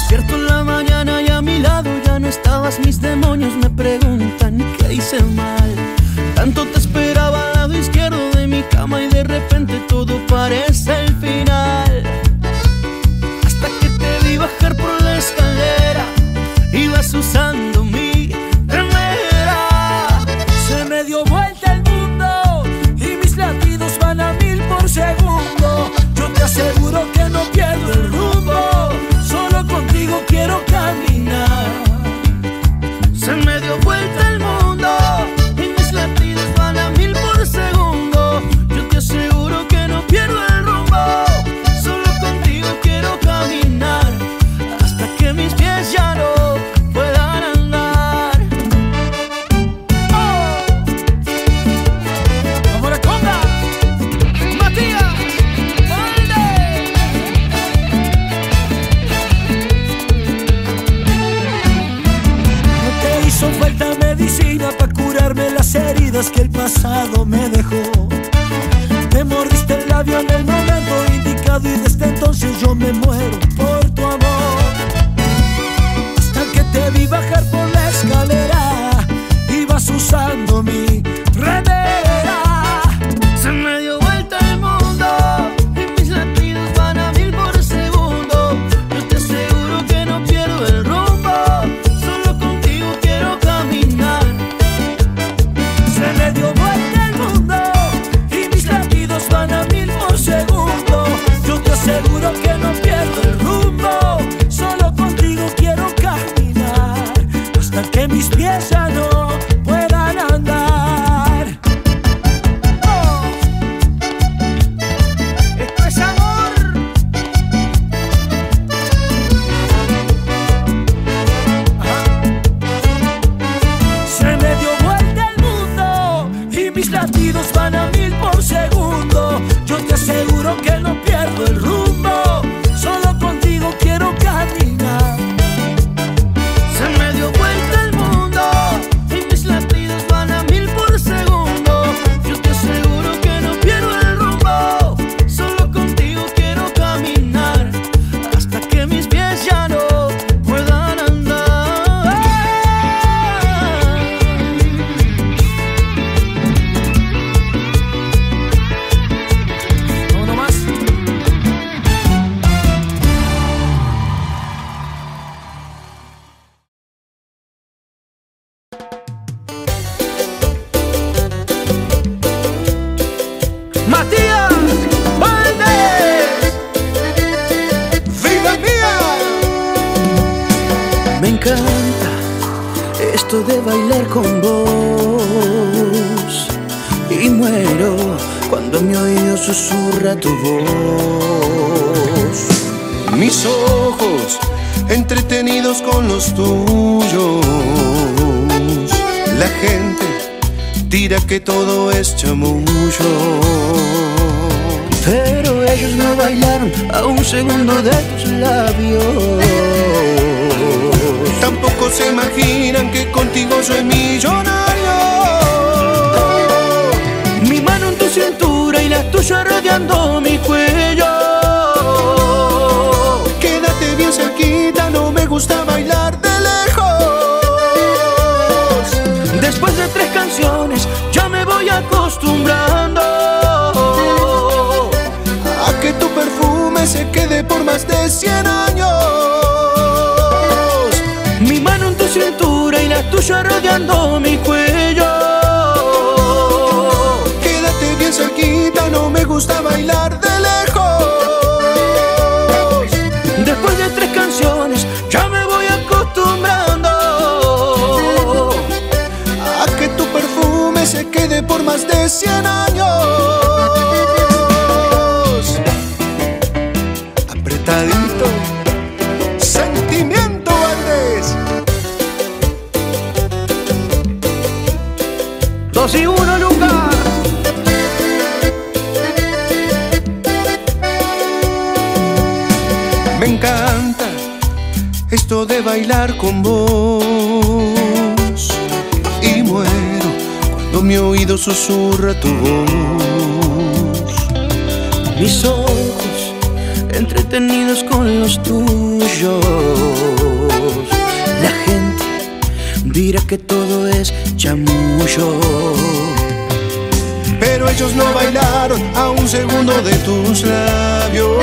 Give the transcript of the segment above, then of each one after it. despierto en la mañana y a mi lado ya no estabas. Mis demonios me preguntan qué hice mal. Tanto te esperaba al lado izquierdo de mi cama y de repente todo parece el final. Hasta que te vi bajar por la escalera, ibas usando mi remera. Se me dio vuelta el mundo y mis latidos van a 1000 por segundo. Yo te aseguro que no pierdo el rumbo, solo contigo quiero caminar. Se me dio vuelta el mundo y mis latidos van a 1000 por segundo. Yo te aseguro que no pierdo el rumbo, solo contigo quiero caminar, hasta que mis pies ya no puedan andar. ¡Oh! ¡Vamos a la conga! ¡Matías Valdez! No te hizo falta medicina para curarme las heridas que el pasado me dejó. Te mordiste el labio en el momento indicado y desde entonces yo me muero por tu amor. Hasta que te vi bajar por la escalera, ibas usando mi remera. Se me dio vuelta el mundo y mis latidos van a 1000 por segundo. Yo te aseguro que no pierdo el rumbo, solo contigo quiero caminar. Se me dio vuelta el mundo y mis latidos van a 1000 por segundo. Yo te aseguro que no pierdo el rumbo, solo contigo quiero caminar, hasta que mis pies ya no puedan andar. ¡Oh! Esto es amor. Se me dio vuelta el mundo y mis latidos van a 1000 por segundo. Yo te aseguro que no pierdo el rumbo, solo contigo quiero caminar. Se me dio vuelta el mundo y mis latidos van a 1000 por segundo. Yo te aseguro que no pierdo el rumbo, solo contigo quiero caminar, hasta que mis pies ya no puedan andar. Uno más. Matías Valdez. ¡Vida mía! Me encanta esto de bailar con vos, y muero cuando mi oído susurra tu voz. Mis ojos entretenidos con los tuyos. La gente tira que todo es chamuyo, pero ellos no bailaron a un segundo de tus labios. Tampoco se imaginan que contigo soy millonario. Mi mano en tu cintura y la tuya rodeando mi cuello. Quédate bien cerquita, no me gusta bailar de lejos. Después de 3 canciones ya me voy acostumbrando a que tu perfume se quede por más de 100 años. Mi mano en tu cintura y la tuya rodeando mi cuello. Quédate bien cerquita, no me gusta bailar de lejos. Después de 3 canciones ya me voy acostumbrando a que tu perfume se quede por más de 100 años. Apretadito, sentimiento Valdez. 2 y 1, Lucas. Me encanta esto de bailar con vos, y muero cuando mi oído susurra tu voz. Mis ojos entretenidos con los tuyos. La gente dirá que todo es chamuyo, pero ellos no bailaron a un segundo de tus labios.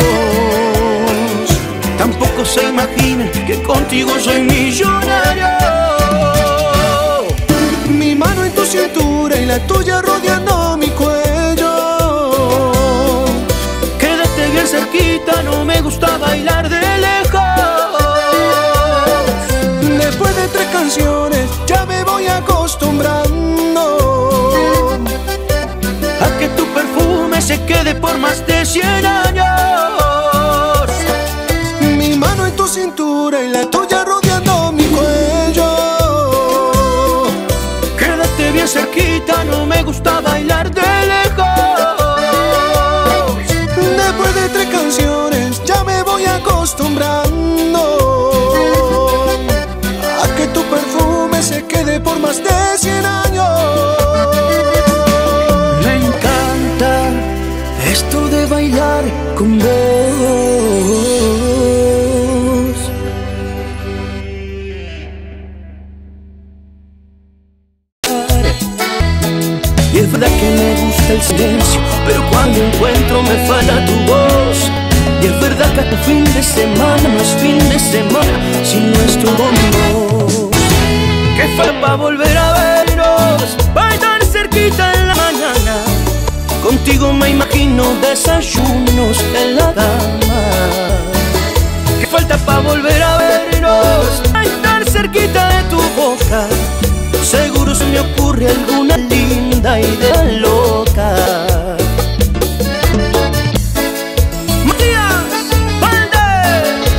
Tampoco se imaginan que contigo soy millonario. Mi mano en tu cintura y la tuya rodeando mi cuello. Quédate bien cerquita, no me gusta bailar de lejos. Después de 3 canciones ya me voy acostumbrando a que tu perfume se quede por más de 100 años. Mi mano en tu cintura y la tuya rodeando mi cuello. Quédate bien cerquita, no me gusta bailar de lejos. Después de 3 canciones ya me voy acostumbrando a que tu perfume se quede por más de 100 años. Esto de bailar con vos. Y es verdad que me gusta el silencio, pero cuando encuentro me falta tu voz. Y es verdad que tu fin de semana no es fin de semana sin nuestro bombo. Que falta volver a vernos, bailar cerquita en la mañana. Contigo me imagino desayunos en la cama. ¿Qué falta para volver a vernos? A estar cerquita de tu boca. Seguro se me ocurre alguna linda idea loca. Matías Valdez.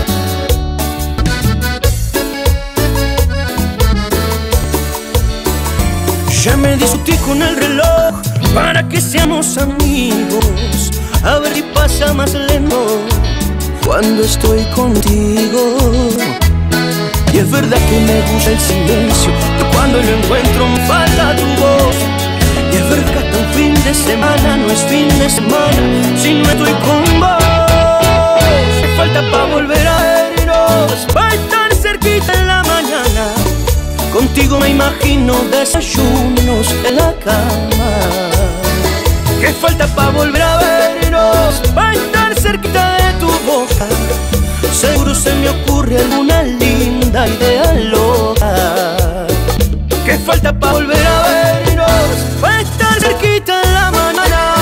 Ya me discutí con el reloj para que seamos amigos. A ver si pasa más lento cuando estoy contigo. Y es verdad que me gusta el silencio, pero cuando lo encuentro me falta tu voz. Y es verdad que un fin de semana no es fin de semana si no estoy con vos. Me falta para volver a vernos, para estar cerquita en la mañana. Contigo me imagino desayunos en la cama. ¿Qué falta para volver a vernos? Para estar cerquita de tu boca. Seguro se me ocurre alguna linda idea loca. ¿Qué falta para volver a vernos? Para estar cerquita en la mañana.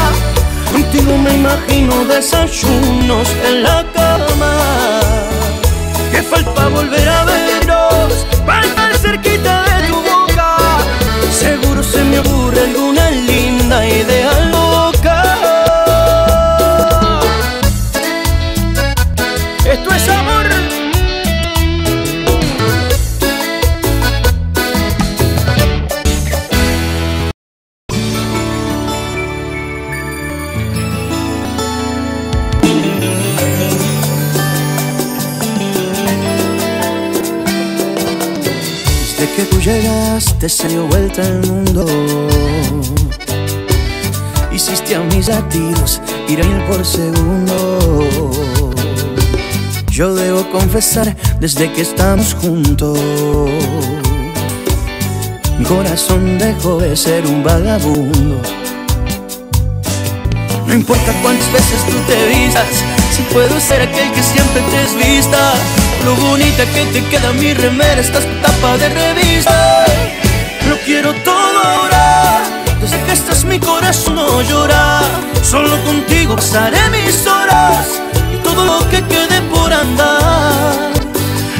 Contigo me imagino desayunos en la cama. ¿Qué falta para volver a vernos? Para estar cerquita de tu boca. Seguro se me ocurre alguna linda idea loca. Llegaste, se dio vuelta el mundo. Hiciste a mis latidos ir a 1000 por segundo. Yo debo confesar, desde que estamos juntos mi corazón dejó de ser un vagabundo. No importa cuántas veces tú te vistas, si puedo ser aquel que siempre te desvista. Lo bonita que te queda mi remera, estás tapa de revista. Lo quiero todo ahora, desde que estás mi corazón no llora. Solo contigo pasaré mis horas y todo lo que quede por andar.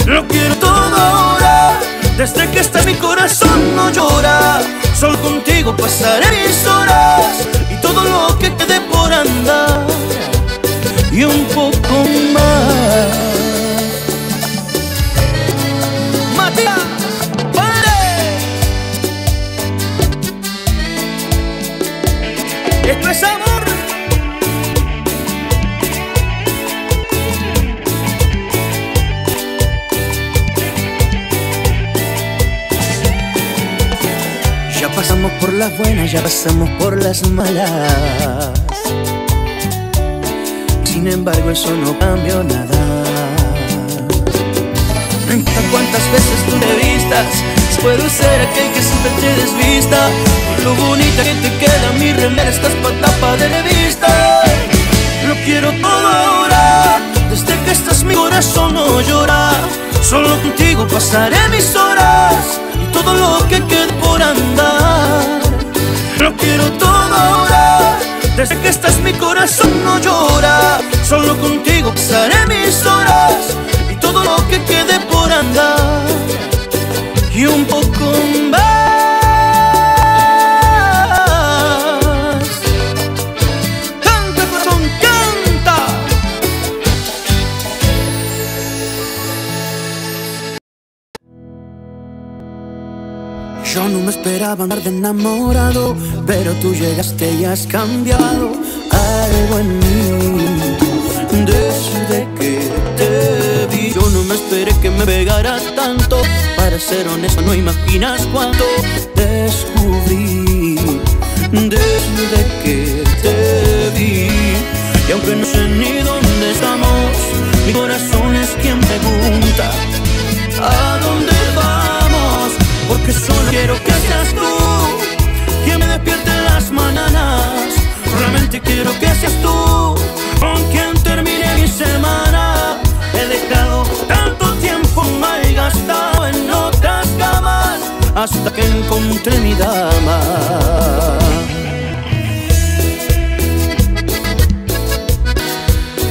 Lo quiero todo ahora, desde que estás mi corazón no llora. Solo contigo pasaré mis horas y todo lo que quede por andar. Y un poco más. Matías Valdez. Esto es amor. Ya pasamos por las buenas, ya pasamos por las malas. Sin embargo, eso no cambió nada. No importa cuántas veces tú me vistas, puedo ser aquel que siempre te desvista. Por lo bonita que te queda mi remera, estás pa' tapa de revista. Lo quiero todo ahora, desde que estás mi corazón no llora. Solo contigo pasaré mis horas y todo lo que quede por andar. Lo quiero todo ahora, desde que estás mi corazón no llora. Solo contigo pasaré mis horas y todo lo que quede por andar. Y un poco más. Canta, corazón, canta. Yo no me esperaba andar de enamorado, pero tú llegaste y has cambiado algo en mí desde que te vi. Yo no me esperé que me pegaras tanto. Para ser honesto, no imaginas cuánto descubrí desde que te vi. Y aunque no sé ni dónde estamos, mi corazón es quien pregunta ¿a dónde vamos? Porque solo quiero que seas tú quien me despierte en las mañanas. Realmente quiero que seas tú con quien termine mi semana. He dejado tanto tiempo mal gastado hasta que encontré mi dama.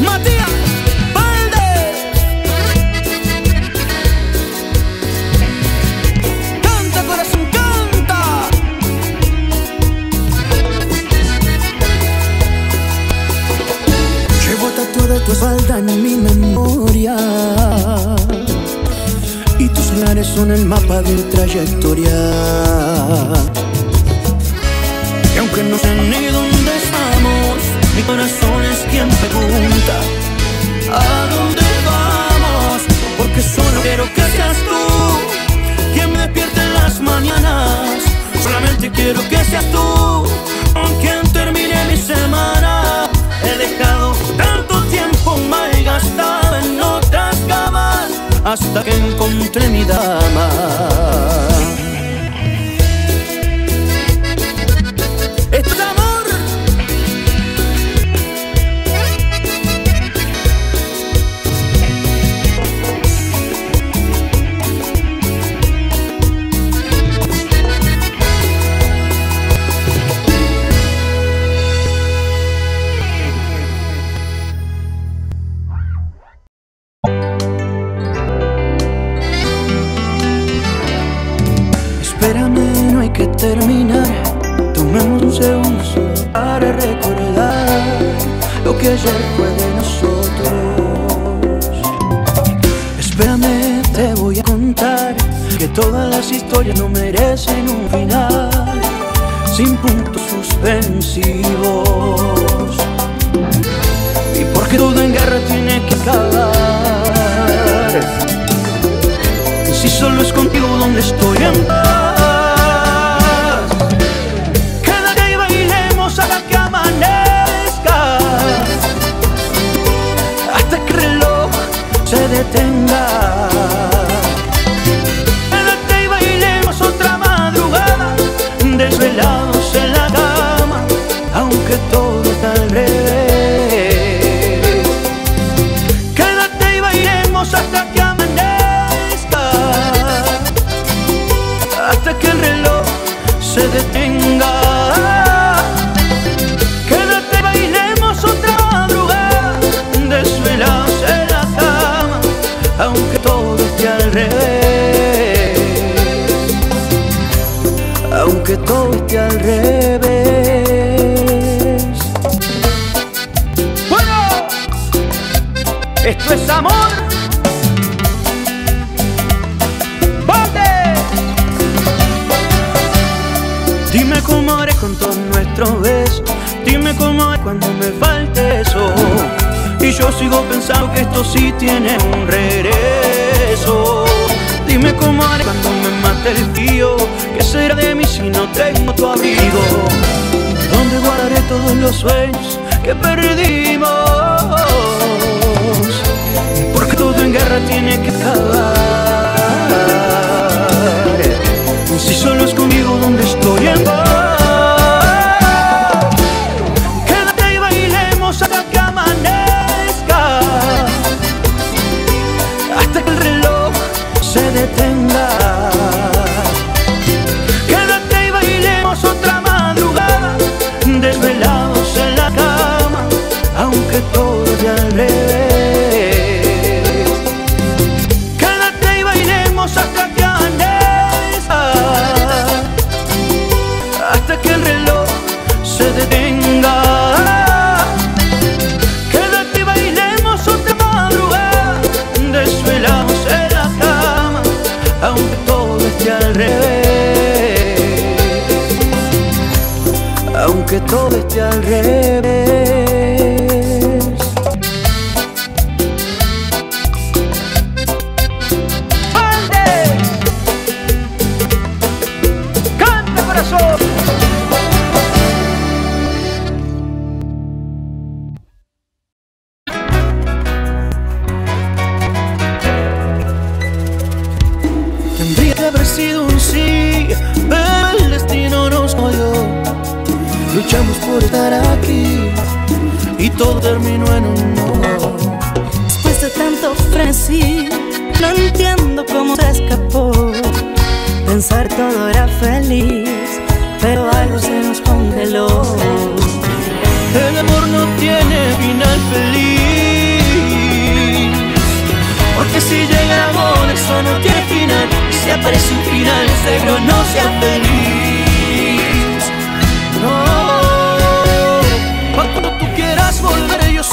Matías Valdez. Canta, corazón, canta. Llevo tatuada tu espalda en mi memoria y tus clares son el mapa de mi trayectoria. Y aunque no sé ni dónde estamos, mi corazón es quien pregunta ¿a dónde vamos? Porque solo quiero que seas tú quien me despierte en las mañanas. Solamente quiero que seas tú con quien termine mi semana. He dejado tanto tiempo mal gastado en otras camas hasta que encontré mi dama. Esto es amor. Terminar, tomemos un segundo para recordar lo que ayer fue de nosotros. Espérame, te voy a contar que todas las historias no merecen un final sin puntos suspensivos. Y porque todo en guerra tiene que acabar, si solo es contigo donde estoy en paz. Detenga. Quédate y bailemos otra madrugada, desvelados en la cama, aunque todo está al revés. Quédate y bailemos hasta que amanezca, hasta que el reloj se detenga. Que todo esté al revés. Bueno, esto es amor. ¡Valdez! Dime cómo haré con todos nuestros besos. Dime cómo haré cuando me falte eso. Y yo sigo pensando que esto sí tiene un regreso. Dime cómo haré cuando me mate el frío. ¿Qué será de mí si no tengo tu abrigo? ¿Dónde guardaré todos los sueños que perdimos? todo esté al revés. ¡Valdez! ¡Canta, corazón! Tendría que haber sido un sí, pero el destino nos jodió. Luchamos por estar aquí y todo terminó en un no. Después de tanto frenesí, no entiendo cómo se escapó. Pensar todo era feliz, pero algo se nos congeló. El amor no tiene final feliz, porque si llega el amor eso no tiene final. Y si aparece un final seguro no sea feliz.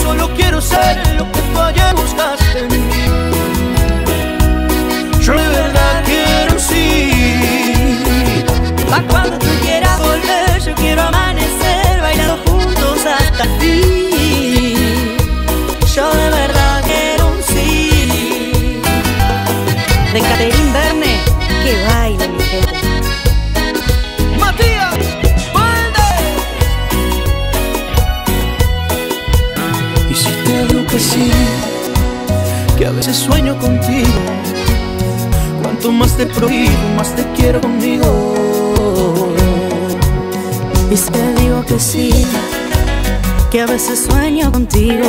Solo quiero ser lo que tú ayer buscaste en mí. Yo de verdad quiero sí. Pa' cuando tú quieras volver, yo quiero amanecer bailando juntos hasta el fin. Yo de verdad quiero un sí. De Catherine Verne, que baile mi gente. Matías Valdez. Y si te digo que sí, que a veces sueño contigo. Cuanto más te prohíbo, más te quiero conmigo. Y si te digo que sí, que a veces sueño contigo.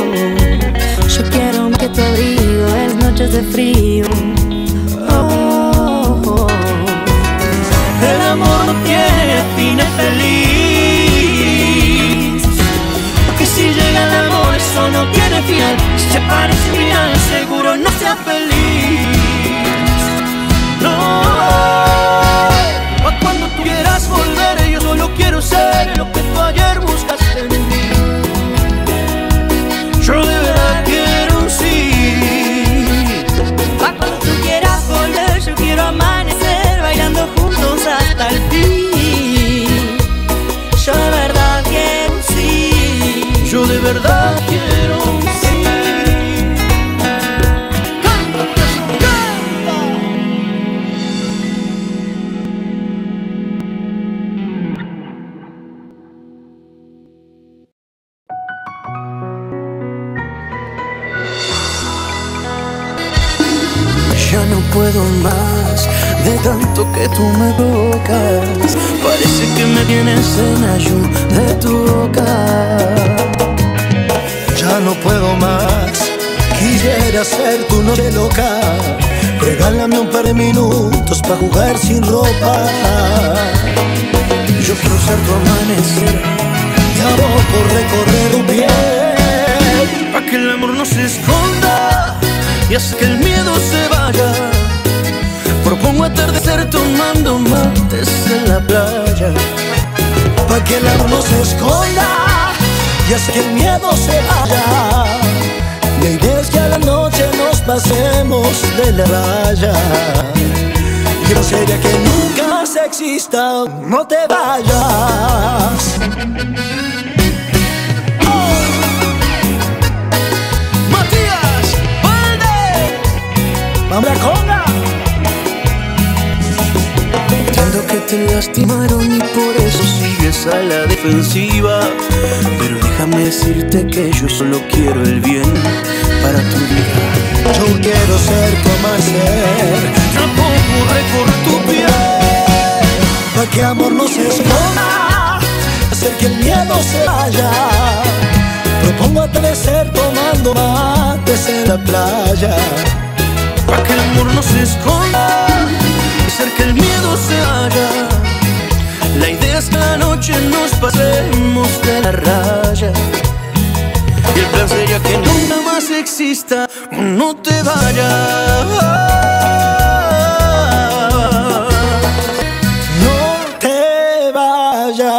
Yo quiero que te abrigo en noches de frío. Oh, oh, oh. El amor no tiene fin feliz, porque si llega el amor eso no tiene final. Si aparece final seguro no sea feliz. No, pa' cuando tú quieras volver, yo solo quiero ser lo que tú ayer buscaste en mí. Yo de verdad quiero un sí. Pa' cuando tú quieras volver, yo quiero amanecer bailando juntos hasta el fin. Yo de verdad quiero un sí. Yo de verdad quiero un sí. Ya no puedo más de tanto que tú me tocas. Parece que me tienes en ayuno de tu boca. Ya no puedo más, quisiera ser tu noche loca. Regálame un par de minutos pa' jugar sin ropa. Yo quiero ser tu amanecer y a vos por recorrer tu piel, pa' que el amor no se esconda y haz que el miedo se vaya. Propongo atardecer tomando mates en la playa, pa' que el amor no se esconda y haz que el miedo se vaya. La idea es que a la noche nos pasemos de la raya. Y no sería que nunca más exista, no te vayas. Entiendo que te lastimaron y por eso sigues a la defensiva, pero déjame decirte que yo solo quiero el bien para tu vida. Yo quiero ser tu amanecer, tampoco recorrer tu piel, pa' que amor no se esconda, hacer que el miedo se vaya. Propongo atardecer tomando mates en la playa, pa' que el amor no se esconda, hacer que el miedo se vaya. La idea es que la noche nos pasemos de la raya, y el plan sería que nunca más exista, no te vayas. No te vayas.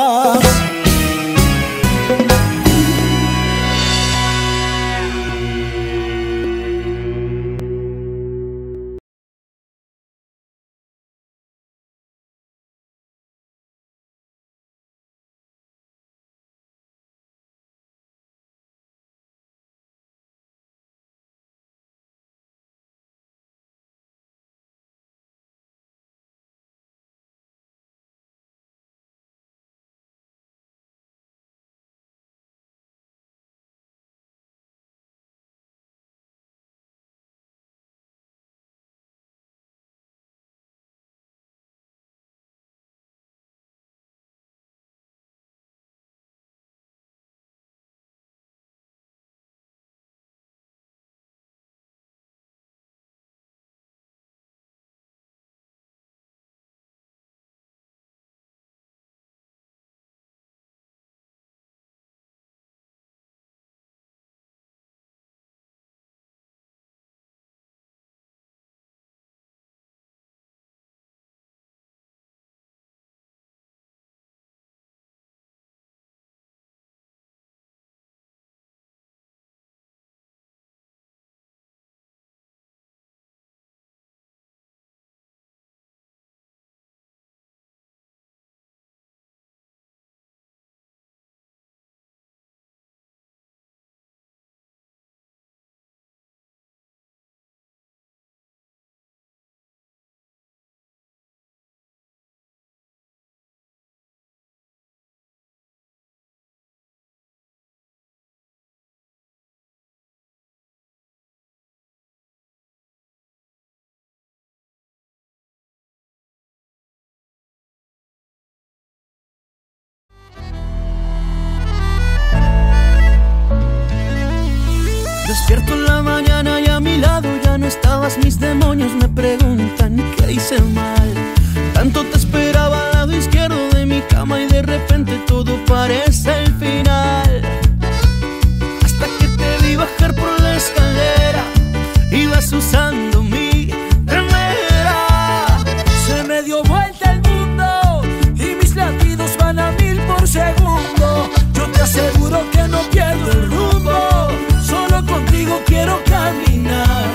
Despierto en la mañana y a mi lado ya no estabas. Mis demonios me preguntan qué hice mal. Tanto te esperaba al lado izquierdo de mi cama y de repente todo parece el final. Hasta que te vi bajar por la escalera, ibas usando mi remera. Se me dio vuelta el mundo y mis latidos van a 1000 por segundo. Yo te aseguro que no pierdo el rumbo, solo contigo quiero caminar.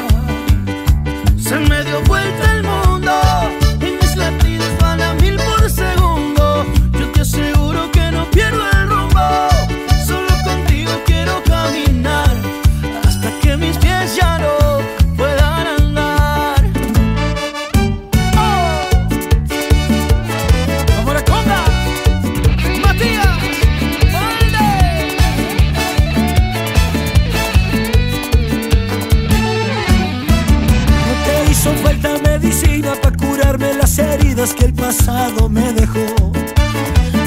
Se me dio vuelta el mundo y mis latidos van a 1000 por segundo. Yo te aseguro que no pierdo el rumbo, solo contigo quiero caminar, hasta que mis pies ya no puedan andar. Oh. ¡Vamos a la conga! ¡Matías Valdez! No te hizo falta medicina para curarme las heridas que el pasado me dejó.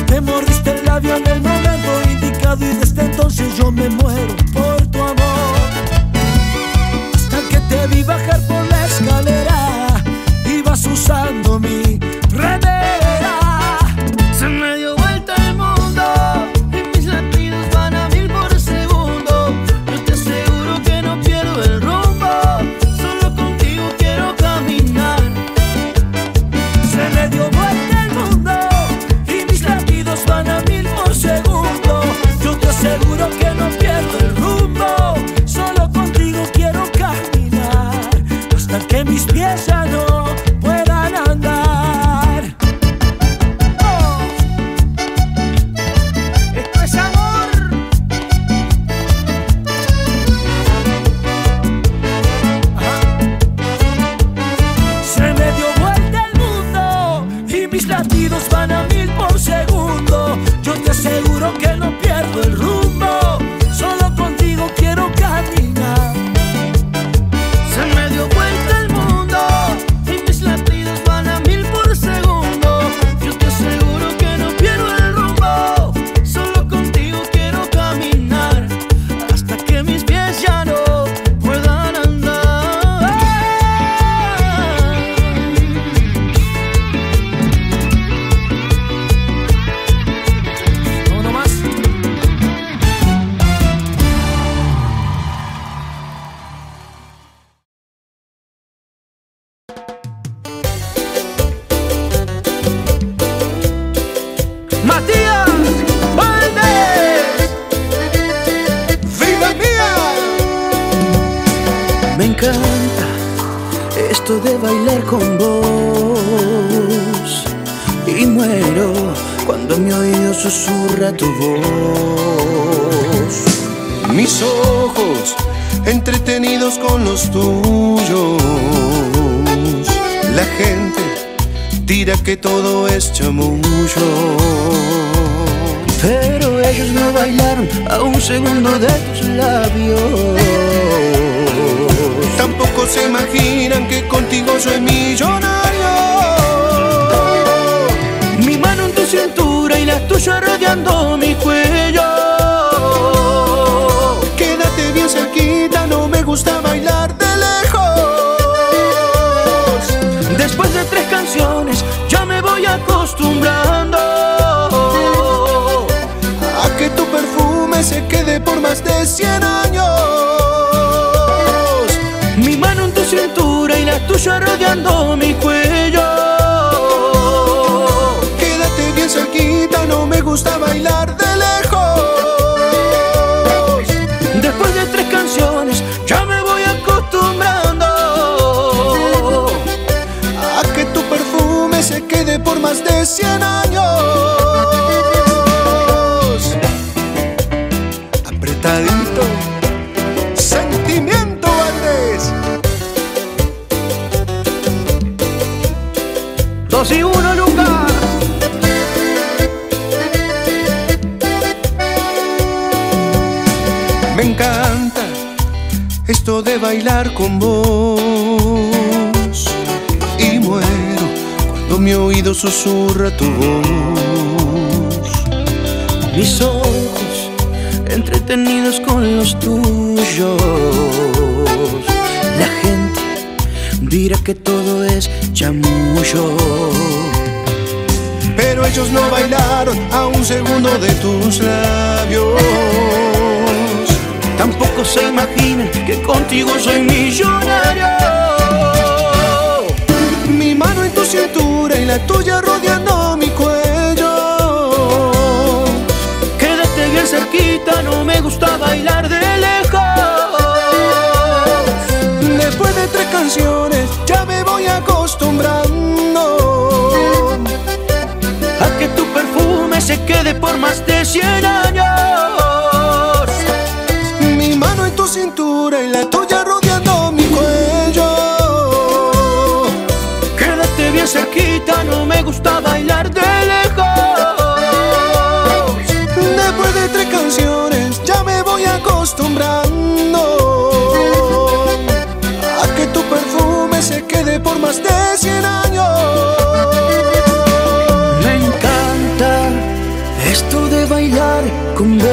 Te mordiste el labio en el momento indicado y desde entonces yo me muero por tu amor. Te vi bajar por la escalera, ibas usando mi remera. Se me dio vuelta el mundo y mis latidos van a 1000 por segundo. Yo te aseguro que no pierdo el rumbo, solo contigo quiero caminar. Se me dio vuelta el mundo y mis latidos van a 1000 por segundo. Yo te aseguro que no pierdo el rumbo, solo contigo quiero caminar, hasta que mis pies ya no puedan andar. Oh. Esto es amor. Ajá. Se me dio vuelta el mundo y mis latidos van a 1000 por segundo. Yo te aseguro que no pierdo el rumbo, solo contigo quiero caminar. ¡Matías Valdez! ¡Viva mía! Me encanta esto de bailar con vos, y muero cuando mi oído susurra tu voz. Mis ojos entretenidos con los tuyos. La gente tira que todo es chamuyo, pero ellos no bailaron a un segundo de tus labios. Tampoco se imaginan que contigo soy millonario. Mi mano en tu cintura y la tuya rodeando mi cuello. Quédate bien cerquita, no me gusta bailar de lejos. Después de 3 canciones ya me voy acostumbrando a que tu perfume se quede por más de 100 años. Mi mano en tu cintura y la tuya rodeando mi cuello. Quédate bien cerquita, no me gusta bailar de lejos. Después de 3 canciones ya me voy acostumbrando se quede por más de 100 años. Apretadito, sentimiento Valdez. 2 y 1, Lucas. Me encanta esto de bailar con vos, y muero cuando mi oído susurra tu voz. Mis ojos entretenidos con los tuyos. La gente dirá que todo es chamuyo, pero ellos no bailaron a un segundo de tus labios. Tampoco se imaginan que contigo soy millonario. Mi mano en tu cintura y la tuya rodeando mi cuello. Quédate bien cerquita, no me gusta bailar de lejos. Después de 3 canciones ya me voy acostumbrando a que tu perfume se quede por más de 100 años. Mi mano en tu cintura y la tuya rodeando mi cuello. Quédate bien cerquita, no me gusta bailar de lejos. Después de 3 canciones ya me voy acostumbrando a que tu perfume se quede por más de 100 años. Esto de bailar con vos.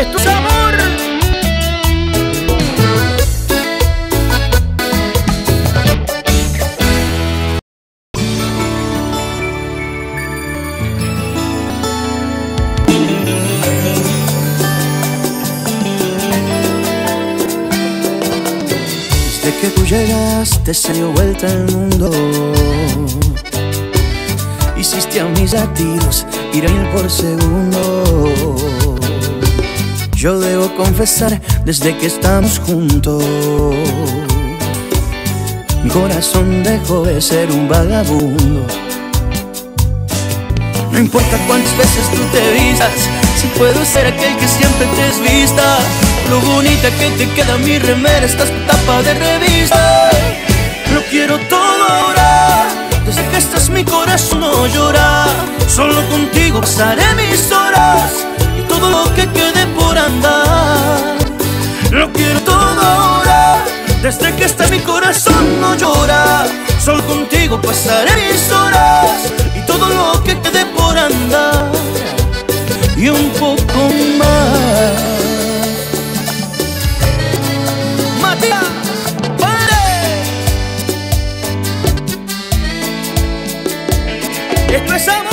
Esto es amor. Llegaste, se dio vuelta el mundo. Hiciste a mis latidos ir a 1000 por segundo. Yo debo confesar, desde que estamos juntos, mi corazón dejó de ser un vagabundo. No importa cuántas veces tú te vistas, si puedo ser aquel que siempre te desvista. Lo bonita que te queda mi remera, estás tapa de revista. Lo quiero todo ahora, desde que estás mi corazón no llora. Solo contigo pasaré mis horas y todo lo que quede por andar. Lo quiero todo ahora, desde que estás mi corazón no llora. Solo contigo pasaré mis horas y todo lo que quede por andar. Y un poco más. Matías Valdez. Esto es amor.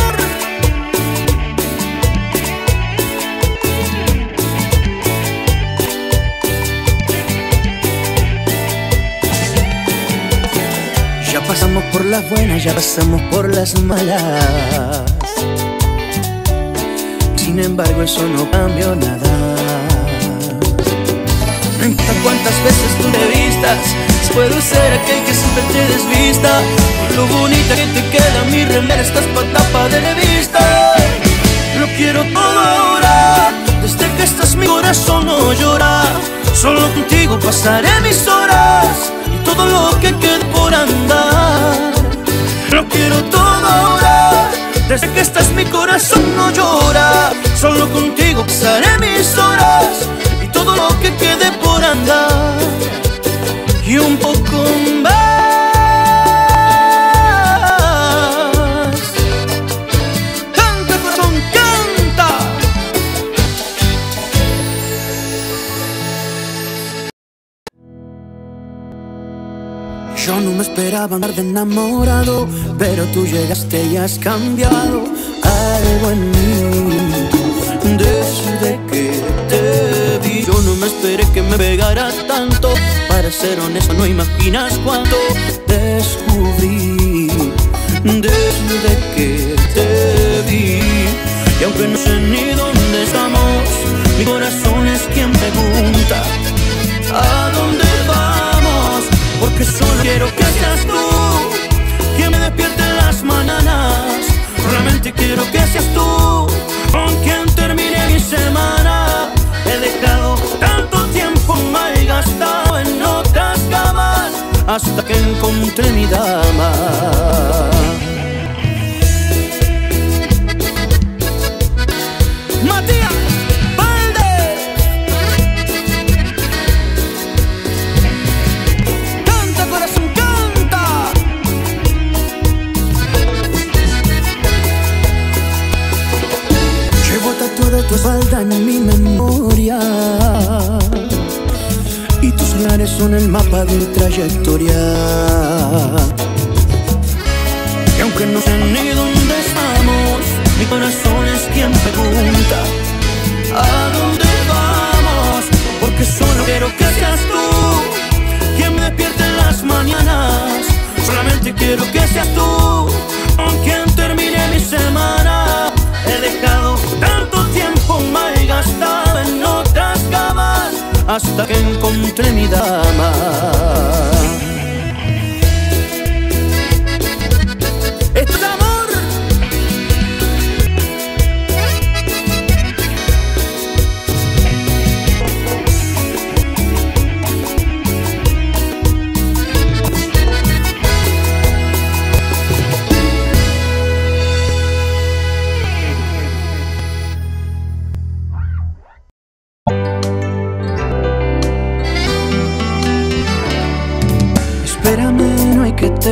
Ya pasamos por las buenas, ya pasamos por las malas. Sin embargo, eso no cambió nada. No importa cuántas veces tú me vistas, puedo ser aquel que siempre te desvista. Lo bonita que te queda mi remera, estás pa' tapa de revista. Lo quiero todo ahora, desde que estás mi corazón no llora. Solo contigo pasaré mis horas y todo lo que quede por andar. Lo quiero todo ahora, desde que estás mi corazón no llora. Solo contigo pasaré mis horas y todo lo que quede por andar. Andar y un poco más. Canta, corazón, canta. Yo no me esperaba andar de enamorado, pero tú llegaste y has cambiado algo en mí desde que te vi. Yo no me esperé que me pegaras tanto, para ser honesto no imaginas cuánto descubrí desde que te vi. Y aunque no sé ni dónde estamos, mi corazón es quien pregunta ¿a dónde vamos? Porque solo quiero que seas tú quien me despierte en las mañanas. Realmente quiero que seas tú con quien terminé mi semana. He dejado tanto tiempo mal gastado en otras camas, hasta que encontré mi dama. Matías Valdez. falta en mi memoria, y tus lares son el mapa de trayectoria. Y aunque no sé ni dónde estamos, mi corazón es quien pregunta ¿a dónde vamos? Porque solo quiero que seas tú quien me despierta en las mañanas. Solamente quiero que seas tú con quien termine mi semana. He dejado tanto tiempo mal gastado en otras camas hasta que encontré mi dama. Esto es amor.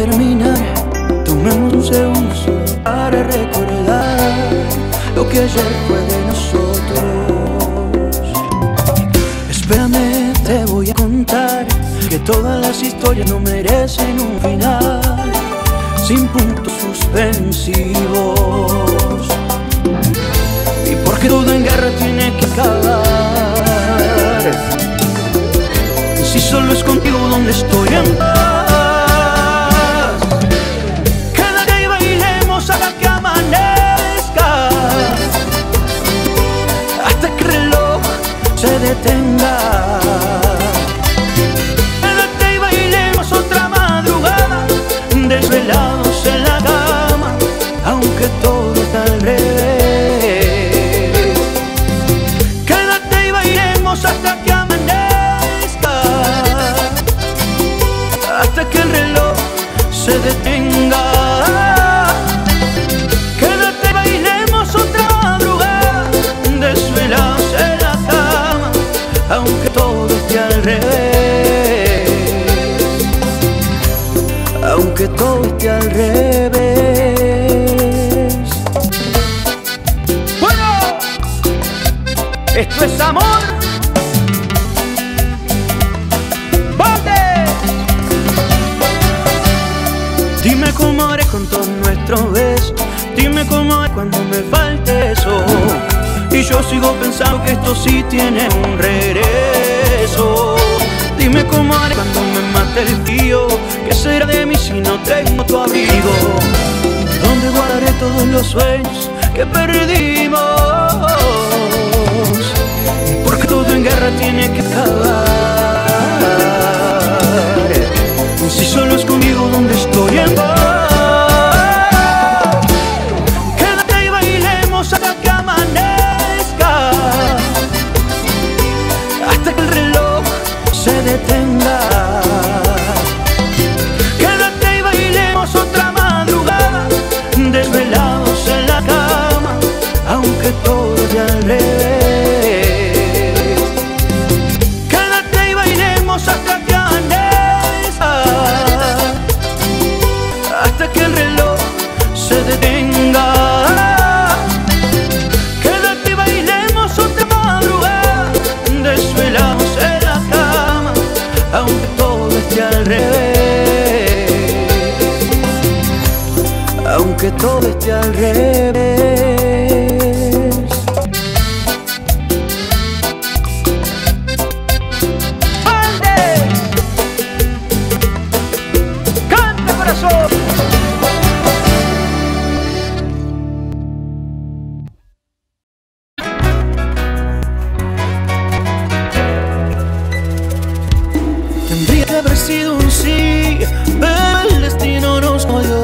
Terminar, tomemos un segundo para recordar lo que ayer fue de nosotros. Espérame, te voy a contar que todas las historias no merecen un final sin puntos suspensivos, y porque todo en guerra tiene que acabar si solo es contigo donde estoy en paz. Se detenga. Quédate y bailemos otra madrugada, desvelados en la cama, aunque todo está al revés. Quédate y bailemos hasta que amanezca, hasta que el reloj se detenga. Que todo esté al revés. Bueno, esto es amor. ¡Valdez! Dime cómo haré con todos nuestros besos, dime cómo haré cuando me falte eso, y yo sigo pensando que esto sí tiene un regreso. Dime cómo haré cuando me mate el frío, ¿qué será de mí si no tengo tu abrigo? ¿Dónde guardaré todos los sueños que perdimos? Porque todo en guerra tiene que acabar si solo es conmigo donde estoy en paz. Quédate y bailemos hasta que amanezca, hasta que el reloj se detenga. Quédate y bailemos otra madrugada, desvelados en la cama, aunque todo ya al revés. Quédate y bailemos hasta que amanezca, hasta que el reloj se detenga. Aunque todo esté al revés. ¡Valdez! ¡Canta, corazón! Tendría que haber sido un sí, pero el destino nos jodió.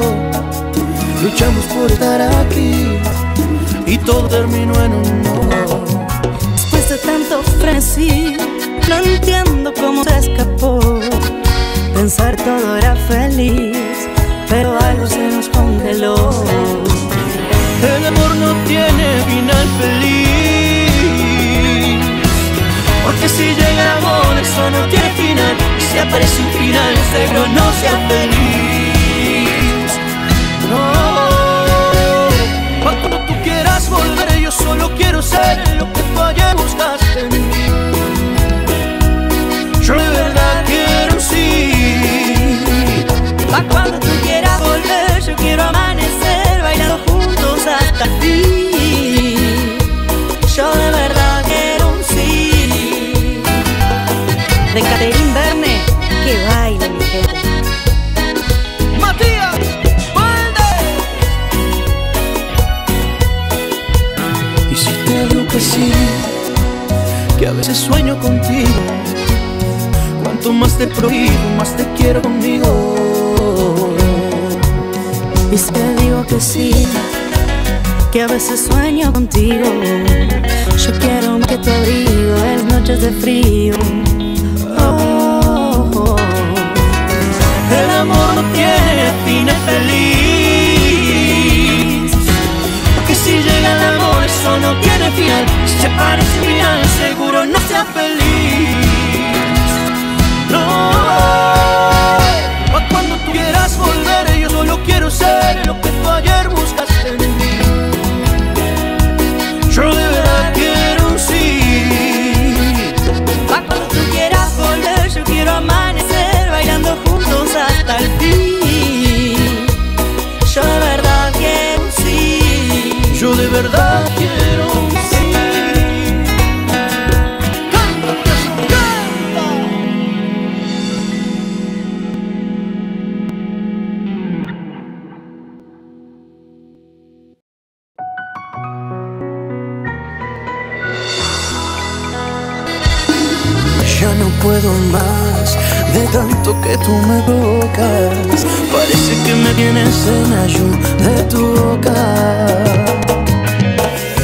Luchamos por estar aquí y todo terminó en un no. Después de tanto frenesí, no entiendo cómo se escapó. Pensar todo era feliz, pero algo se nos congeló. El amor no tiene final feliz, porque si llega el amor eso no tiene final. Y si aparece un final seguro no sea feliz. Cuando tú quieras volver, yo solo quiero ser lo que veces sueño contigo. Cuanto más te prohíbo, más te quiero conmigo. Y si te digo que sí, que a veces sueño contigo, yo quiero que te abrigo en noches de frío. Oh, oh, oh. El amor no tiene fin, es feliz. Porque si llega el amor, eso no tiene final. Si te parece final, seguro no seas feliz. No, pa' cuando tú quieras volver, yo solo quiero ser lo que tú ayer buscaste en mí. Yo de verdad quiero un sí. Pa' cuando tú quieras volver, yo quiero amanecer bailando juntos hasta el fin. Yo de verdad quiero un sí. Yo de verdad quiero un sí. Cántate, puedo más de tanto que tú me tocas. Parece que me tienes en ayuno de tu boca.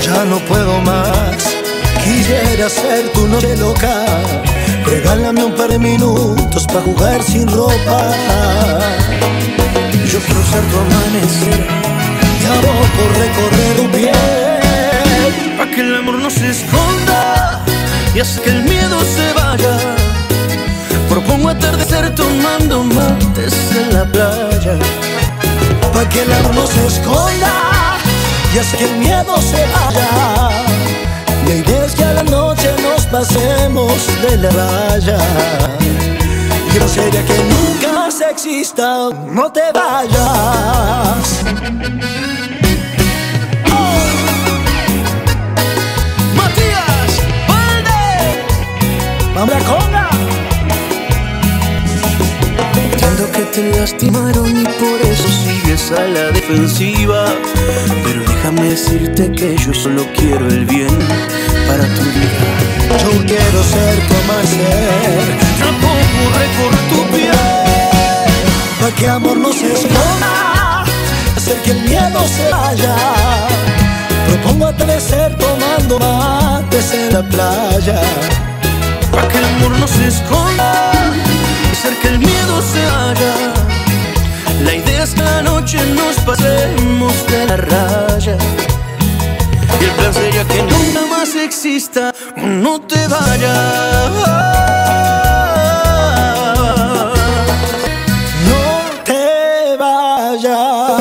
Ya no puedo más, quisiera ser tu noche loca. Regálame un par de minutos pa' jugar sin ropa. Yo quiero ser tu amanecer y a vos por recorrer tu piel, pa' que el amor no se esconda y hasta que el miedo se vaya. Propongo atardecer tomando mates en la playa, pa' que el amor no se esconda y haz que el miedo se vaya. La idea es que a la noche nos pasemos de la raya. Y no sería que nunca se exista, no te vayas. Oh. Matías Valdez. Vamos a conga. Que te lastimaron y por eso sigues a la defensiva. Pero déjame decirte que yo solo quiero el bien para tu vida. Yo quiero ser tu amanecer, tampoco recorrer tu piel, pa' que amor no se esconda, hacer que el miedo se vaya. Propongo atardecer tomando mates en la playa, pa' que el amor no se esconda, hacer que el miedo se haga. La idea es que la noche nos pasemos de la raya. Y el plan sería que nunca más exista, no te vayas. No te vayas.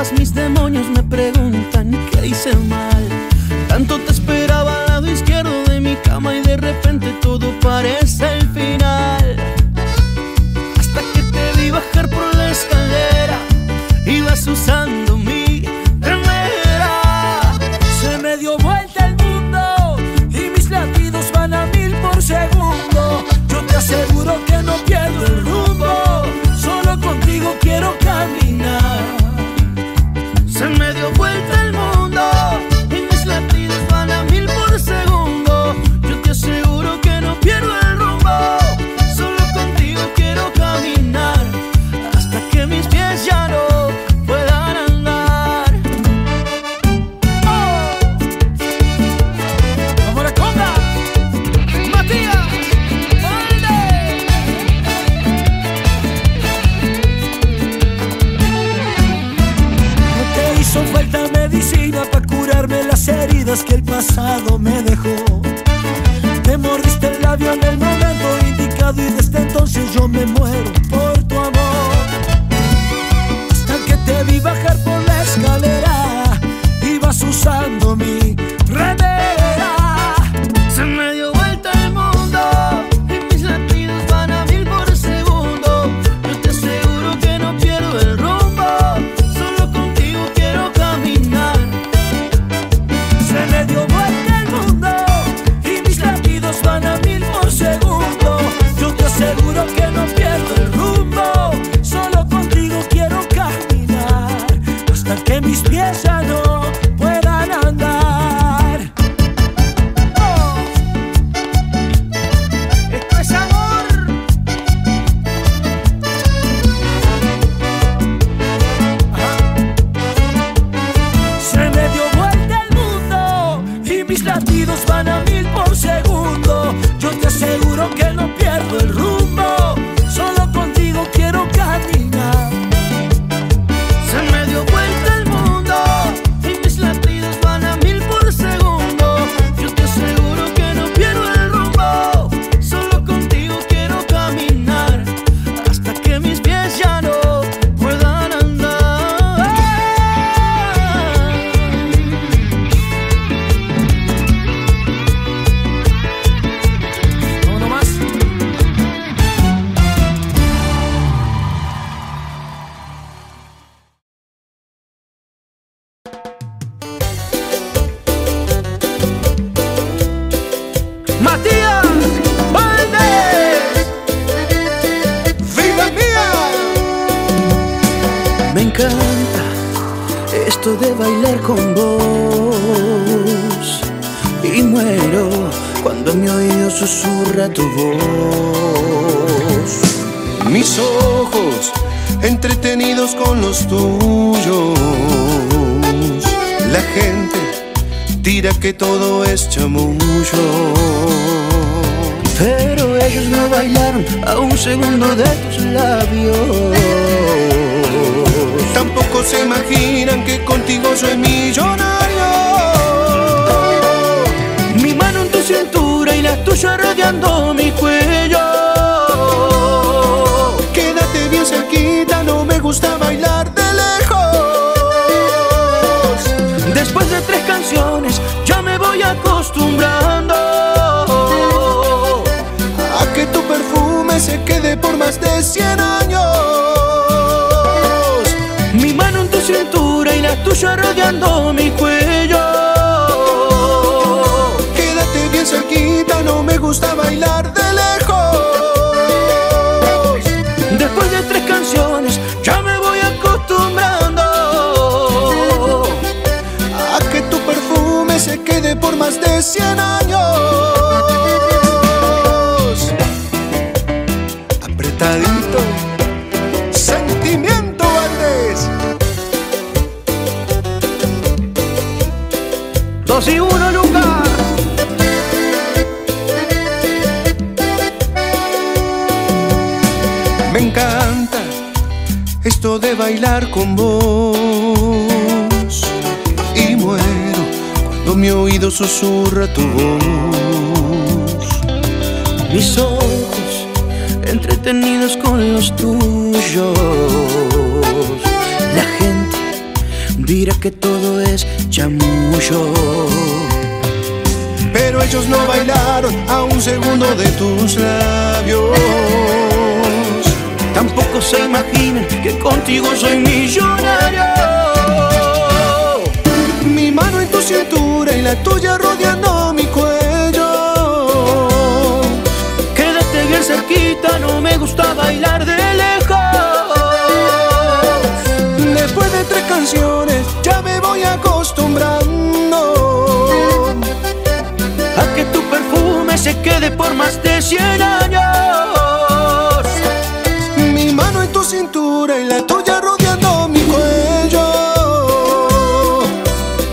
hablabas, mis demonios me preguntan qué hice mal. Tanto te esperaba al lado izquierdo de mi cama y de repente todo parece el final. Hasta que te vi bajar por la escalera, ibas usando mi remera. Se me dio vuelta el mundo y mis latidos van a 1000 por segundo. Yo te aseguro que no pierdo el rumbo, solo contigo quiero caminar. Se me dio vuelta el mundo y mis latidos van a 1000 por segundo. Yo te aseguro que no pierdo el rumbo, solo contigo quiero caminar, hasta que mis pies ya no puedan andar. ¡Oh! ¡Ahora conga! ¡Matías Valdez! No te hizo falta medicina para curarme las heridas que el pasado me dejó. Te mordiste el labio en el momento indicado y desde entonces yo me muero por tu amor. Hasta que te vi bajar por la escalera, ibas usando mi remera. Se me dio vuelta el mundo y mis latidos van a 1000 por segundo. Yo te aseguro que no pierdo el rumbo, solo contigo quiero caminar. Se me dio vuelta el mundo y mis latidos van a 1000 por segundo. Yo te aseguro que no pierdo el rumbo, solo contigo quiero caminar, hasta que mis pies ya no puedan andar. ¡Oh! Esto es amor. Ajá. Se me dio vuelta el mundo y mis latidos van a 1000 por segundo. Yo te aseguro que no pierdo el rumbo, solo contigo quiero caminar. Se me dio vuelta el mundo y mis latidos van a 1000 por segundo. Yo te aseguro que no pierdo el rumbo, solo contigo quiero caminar, hasta que mis pies ya no puedan andar. No más. Matías Valdez, vida mía. Me encanta esto de bailar con vos, y muero cuando mi oído susurra tu voz. Mis ojos entretenidos con los tuyos. La gente dirá que todo es chamuyo, pero ellos no bailaron a 1 segundo de tus labios. Tampoco se imaginan que contigo soy millonario. Mi mano en tu cintura y la tuya rodeando mi cuello. Quédate bien cerquita, no me gusta bailar de lejos. Después de 3 canciones ya me voy acostumbrando a que tu perfume se quede por más de 100 años. Mi mano en tu cintura y la tuya rodeando mi cuello. Quédate bien cerquita, no me gusta bailar de lejos. Después de 3 canciones ya me voy acostumbrando a que tu perfume se quede por más de 100 años. Apretadito, sentimiento Valdez. 2 y 1, Lucas. Me encanta esto de bailar con vos, y muero cuando mi oído susurra tu voz. Mis ojos entretenidos con los tuyos. La gente dirá que todo es chamuyo. Pero ellos no bailaron a un segundo de tus labios. Tampoco se imaginan que contigo soy millonario. Mi mano en tu cintura y la tuya rodeando mi cuello. Quédate bien cerquita, no me gusta bailar de lejos. Después de 3 canciones ya me voy acostumbrando a que tu perfume se quede por más de 100 años. Mi mano en tu cintura y la tuya rodeando mi cuello.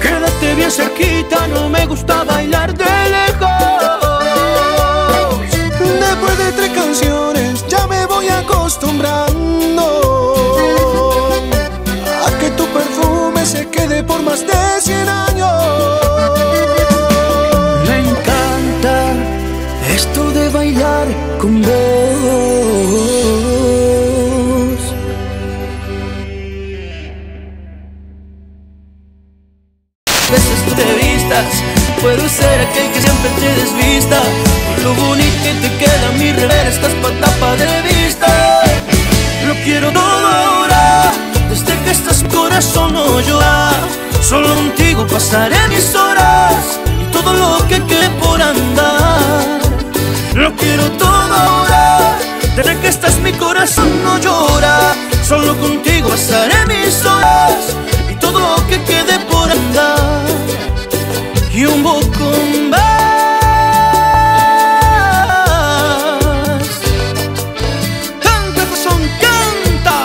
Quédate bien cerquita, no me gusta bailar de lejos. Después de 3 canciones ya me voy acostumbrando a que tu perfume se quede por más de 100 años. Me encanta esto de bailar con vos. Puedo ser aquel que siempre te desvista. Por lo bonito que te queda mi rever, estás pa' tapa de vista. Lo quiero todo ahora, desde que estás corazón no llora. Solo contigo pasaré mis horas y todo lo que quede por andar. Lo quiero todo ahora, desde que estás mi corazón no llora. Solo contigo pasaré mis horas y todo lo que quede por andar. Y un poco más. Canta, corazón, canta.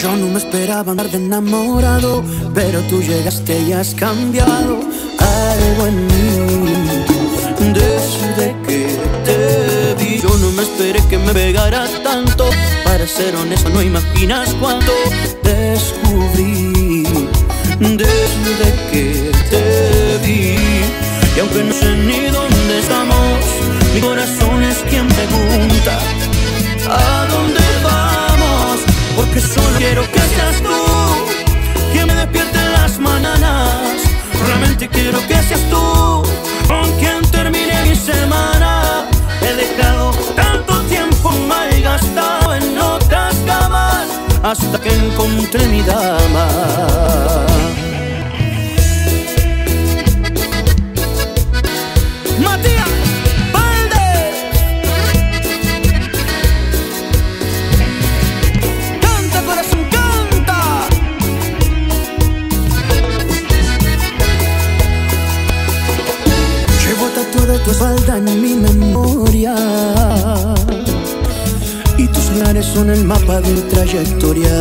Yo no me esperaba andar de enamorado, pero tú llegaste y has cambiado algo en mí desde que te vi. Yo no me esperé que me pegara tanto. Para ser honesto no imaginas cuánto descubrí desde que te vi. Y aunque no sé ni dónde estamos, mi corazón es quien pregunta ¿a dónde vamos? Porque solo quiero que seas tú quien me despierte en las mañanas. Realmente quiero que seas tú con quien termine mi semana. He dejado tanto tiempo mal gastado en otras camas hasta que encontré mi dama. Matías Valdez. Canta, corazón, canta. Llevo tatuada tu espalda en mi memoria y tus lares son el mapa de mi trayectoria.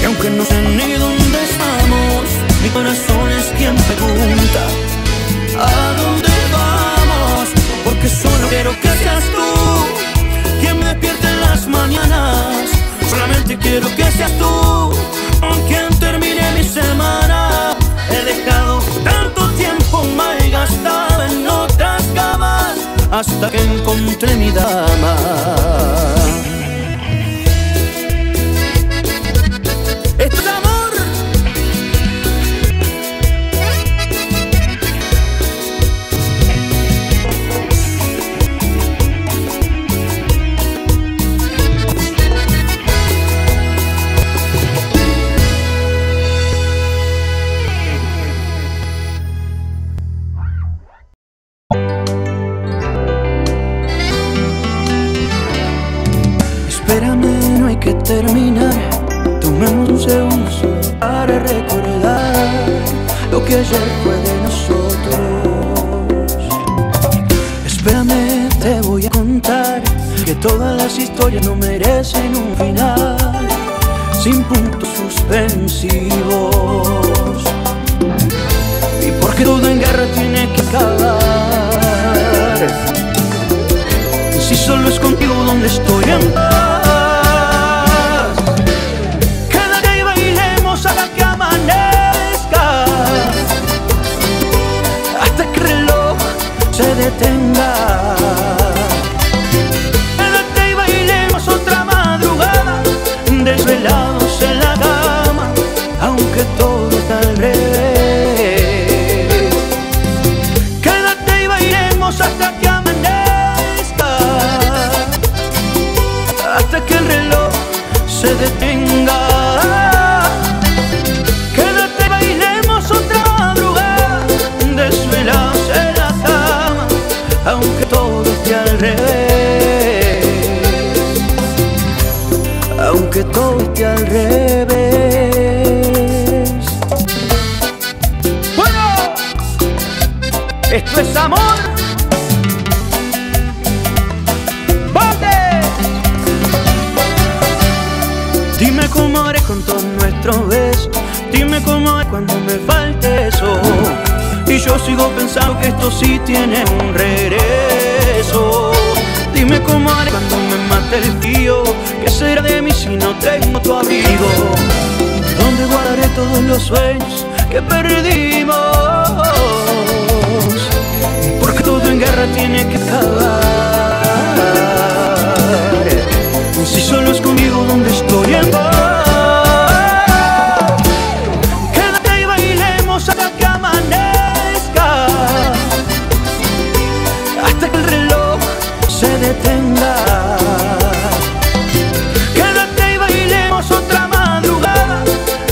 Y aunque no sé ni dónde estamos, mi corazón es quien pregunta ¿a dónde vamos? Porque solo quiero que seas tú quien me despierte en las mañanas. Solamente quiero que seas tú con quien termine mi semana. He dejado tanto tiempo mal gastado en otras camas hasta que encontré mi dama. Esto es amor. Terminar, tomemos un segundo para recordar lo que ayer fue de nosotros. Espérame, te voy a contar que todas las historias no merecen un final sin puntos suspensivos. Y porque todo en guerra tiene que acabar, si solo es contigo donde estoy en paz. Tenga se detenga. Quédate, bailemos otra madrugada, desvelas en la cama, aunque todo esté al revés, aunque todo esté al revés. Bueno, esto es amor. Dime cómo haré con todos nuestros besos, dime cómo haré cuando me falte eso. Y yo sigo pensando que esto sí tiene un regreso. Dime cómo haré cuando me mate el frío, ¿qué será de mí si no tengo tu abrigo? ¿Dónde guardaré todos los sueños que perdimos? Porque todo en guerra tiene que acabar. Si solo es conmigo donde estoy en paz. Quédate y bailemos hasta que amanezca, hasta que el reloj se detenga. Quédate y bailemos otra madrugada,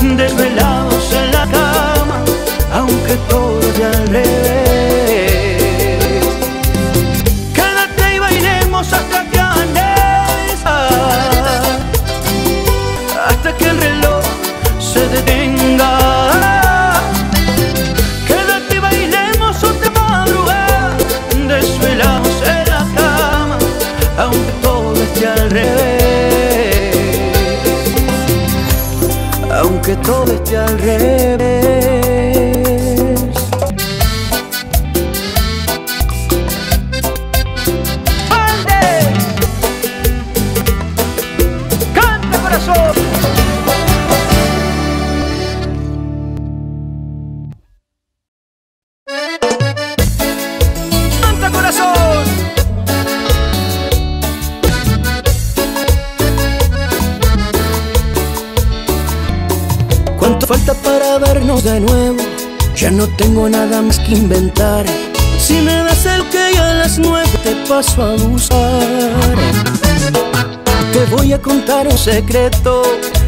desvelados en la cama, aunque todo esté al revés. Quédate y bailemos hasta que amanezca, hasta que el reloj se detenga. Quédate y bailemos otra madrugada, desvelados en la cama, aunque todo esté al revés, aunque todo esté al revés. ¡Valdez! ¡Canta, corazón! Falta para vernos de nuevo, ya no tengo nada más que inventar. Si me das el que a las 9 te paso a buscar. Te voy a contar un secreto,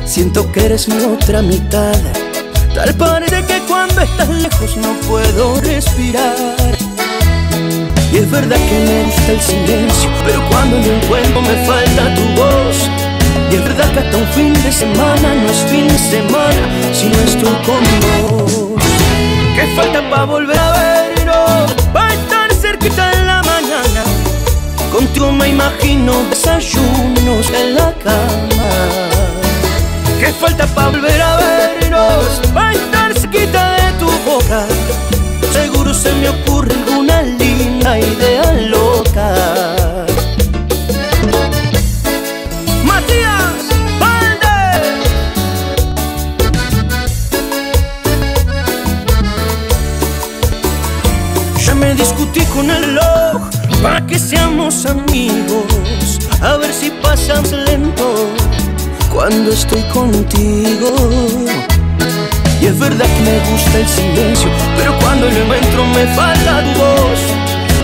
siento que eres mi otra mitad. Tal parece que cuando estás lejos no puedo respirar. Y es verdad que me gusta el silencio, pero cuando me encuentro me falta tu voz. Y es verdad que hasta un fin de semana no es fin de semana si no estoy conmigo. ¿Qué falta para volver a vernos? Para estar cerquita en la mañana. Contigo me imagino desayunos en la cama. ¿Qué falta para volver a vernos? Para estar cerquita de tu boca. Seguro se me ocurre alguna linda idea loca. Matías Valdez. Ya me discutí con el reloj para que seamos amigos. A ver si pasas lento cuando estoy contigo. Y es verdad que me gusta el silencio, pero cuando lo encuentro me falta tu voz.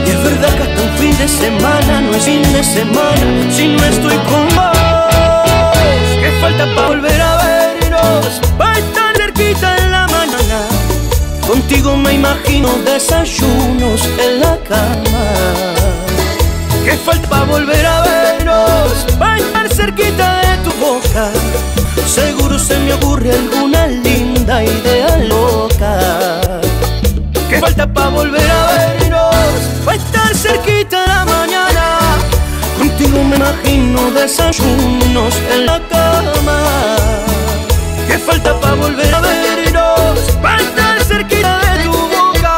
Y es verdad que hasta un fin de semana no es fin de semana si no estoy con vos. ¿Qué falta para volver a vernos? Para estar cerquita en la mañana. Contigo me imagino desayunos en la cama. ¿Qué falta para volver a vernos? Para estar cerquita de tu boca. Seguro se me ocurre alguna linda idea loca. ¿Qué falta para volver a vernos? Para estar cerquita la mañana. Contigo me imagino desayunos en la cama. ¿Qué falta para volver a vernos? Para estar cerquita de tu boca.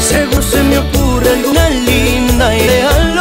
Seguro se me ocurre alguna linda idea.